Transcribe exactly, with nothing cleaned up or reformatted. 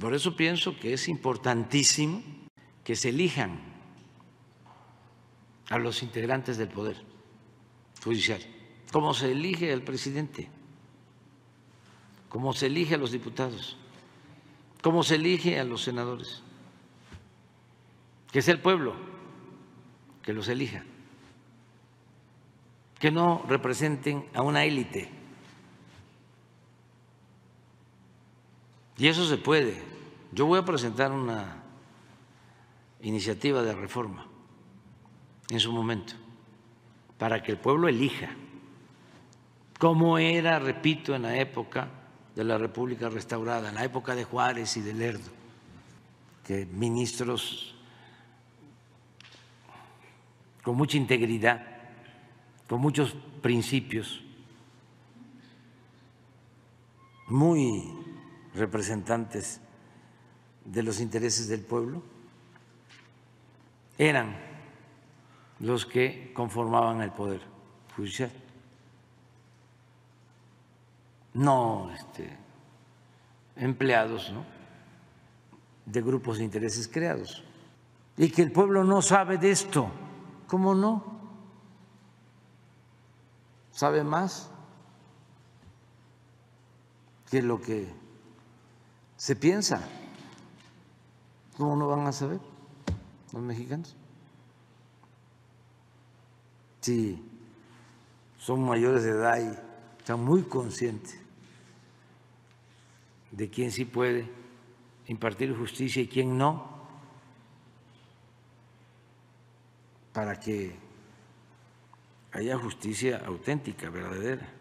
Por eso pienso que es importantísimo que se elijan a los integrantes del Poder Judicial, como se elige al presidente, como se elige a los diputados, como se elige a los senadores, que es el pueblo que los elija, que no representen a una élite. Y eso se puede. Yo voy a presentar una iniciativa de reforma en su momento para que el pueblo elija, como era, repito, en la época de la República Restaurada, en la época de Juárez y de Lerdo, que ministros con mucha integridad, con muchos principios, muy representantes de los intereses del pueblo, eran los que conformaban el Poder Judicial. No este, empleados, ¿no?, de grupos de intereses creados. Y que el pueblo no sabe de esto. ¿Cómo no? Sabe más que lo que se piensa. ¿Cómo no van a saber los mexicanos? Si son mayores de edad y están muy conscientes de quién sí puede impartir justicia y quién no, para que haya justicia auténtica, verdadera.